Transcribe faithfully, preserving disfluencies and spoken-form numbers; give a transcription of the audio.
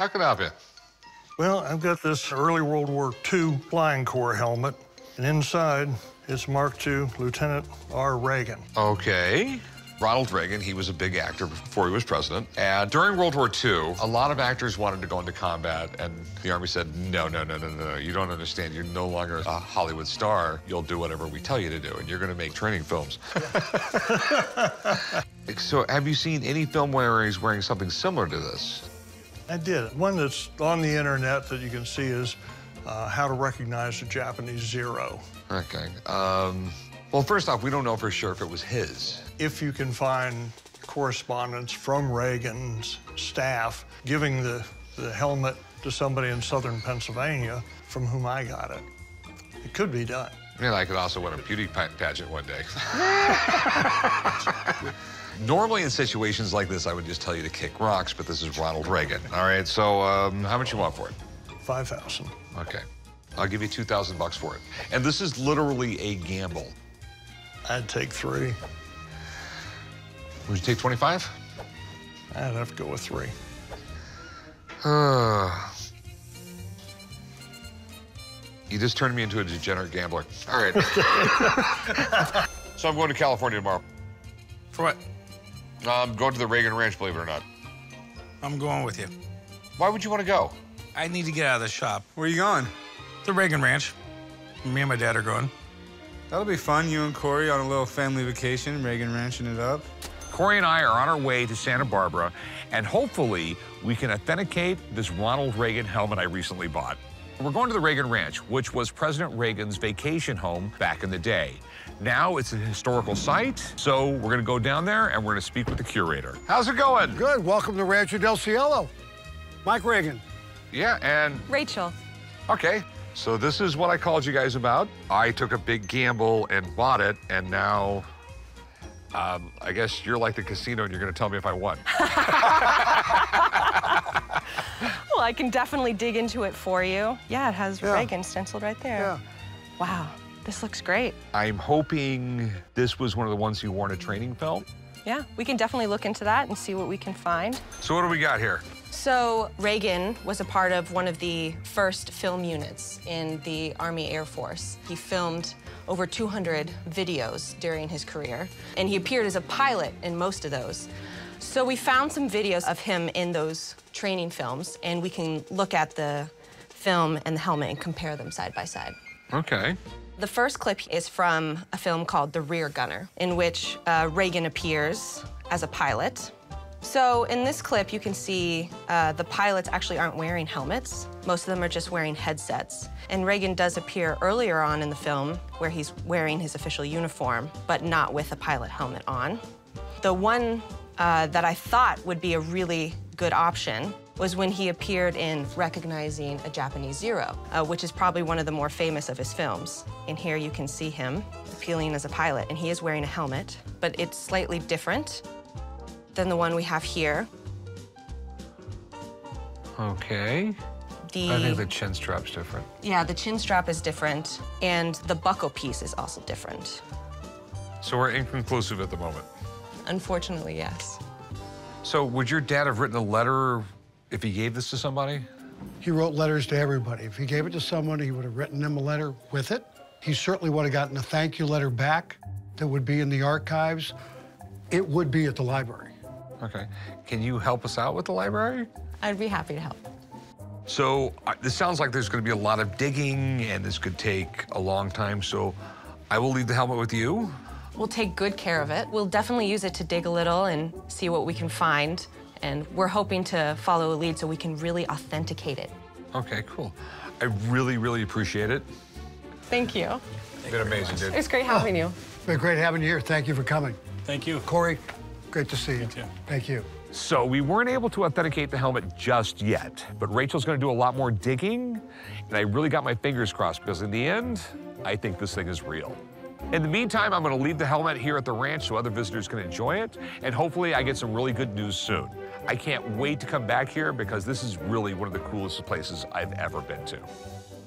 Talk about it. Well, I've got this early World War Two Flying Corps helmet, and inside it's marked to Lieutenant R. Reagan. Okay. Ronald Reagan, he was a big actor before he was president. And during World War Two, a lot of actors wanted to go into combat, and the Army said, no, no, no, no, no, you don't understand. You're no longer a Hollywood star. You'll do whatever we tell you to do, and you're going to make training films. So have you seen any film where he's wearing something similar to this? I did. One that's on the internet that you can see is uh, How to Recognize a Japanese Zero. Okay. Um... Well, first off, we don't know for sure if it was his. If you can find correspondence from Reagan's staff giving the, the helmet to somebody in southern Pennsylvania from whom I got it, it could be done. I mean, I could also win a beauty pageant one day. Normally, in situations like this, I would just tell you to kick rocks, but this is Ronald Reagan. All right, so um, how much you want for it? five thousand. Okay. I'll give you two thousand bucks for it. And this is literally a gamble. I'd take three. Would you take twenty-five? I'd have to go with three. Uh, you just turned me into a degenerate gambler. All right. So I'm going to California tomorrow. For what? I'm going to the Reagan Ranch, believe it or not. I'm going with you. Why would you want to go? I need to get out of the shop. Where are you going? The Reagan Ranch. Me and my dad are going. That'll be fun, you and Corey on a little family vacation, Reagan ranching it up. Corey and I are on our way to Santa Barbara, and hopefully we can authenticate this Ronald Reagan helmet I recently bought. We're going to the Reagan Ranch, which was President Reagan's vacation home back in the day. Now it's a historical site, so we're gonna go down there and we're gonna speak with the curator. How's it going? Good, welcome to Rancho Del Cielo. Mike Reagan. Yeah, and? Rachel. Okay. So this is what I called you guys about. I took a big gamble and bought it, and now um, I guess you're like the casino and you're gonna tell me if I won. Well, I can definitely dig into it for you. Yeah, it has yeah. Reagan stenciled right there. Yeah. Wow, this looks great. I'm hoping this was one of the ones you wore in a training film. Yeah, we can definitely look into that and see what we can find. So what do we got here? So Reagan was a part of one of the first film units in the Army Air Force. He filmed over two hundred videos during his career, and he appeared as a pilot in most of those. So we found some videos of him in those training films, and we can look at the film and the helmet and compare them side by side. Okay. The first clip is from a film called The Rear Gunner, in which uh, Reagan appears as a pilot. So in this clip, you can see uh, the pilots actually aren't wearing helmets. Most of them are just wearing headsets. And Reagan does appear earlier on in the film where he's wearing his official uniform, but not with a pilot helmet on. The one uh, that I thought would be a really good option was when he appeared in Recognizing a Japanese Zero, uh, which is probably one of the more famous of his films. And here you can see him appealing as a pilot, and he is wearing a helmet, but it's slightly different than the one we have here. Okay. The, I think the chin strap's different. Yeah, the chin strap is different, and the buckle piece is also different. So we're inconclusive at the moment. Unfortunately, yes. So would your dad have written a letter if he gave this to somebody? He wrote letters to everybody. If he gave it to someone, he would have written them a letter with it. He certainly would have gotten a thank you letter back that would be in the archives. It would be at the library. Okay. Can you help us out with the library? I'd be happy to help. So uh, this sounds like there's going to be a lot of digging, and this could take a long time, so I will leave the helmet with you. We'll take good care of it. We'll definitely use it to dig a little and see what we can find, and we're hoping to follow a lead so we can really authenticate it. Okay, cool. I really, really appreciate it. Thank you. It's been amazing, dude. It's great having you. It's been great having you here. Thank you for coming. Thank you. Corey. Great to see you. Thank you. Thank you. So we weren't able to authenticate the helmet just yet, but Rachel's going to do a lot more digging, and I really got my fingers crossed because in the end, I think this thing is real. In the meantime, I'm going to leave the helmet here at the ranch so other visitors can enjoy it, and hopefully I get some really good news soon. I can't wait to come back here because this is really one of the coolest places I've ever been to.